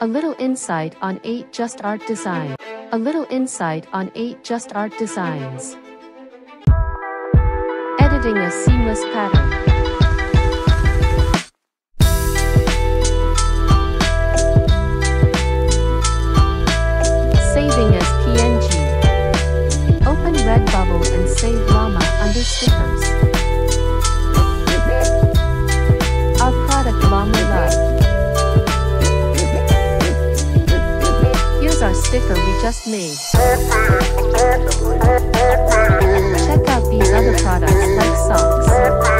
A little insight on 8 Just Art Design. A little insight on 8 Just Art Designs. Editing a seamless pattern. Saving as PNG. Open Redbubble and save llama under stickers. Our product llama love. Here's our sticker we just made. Check out these other products like socks.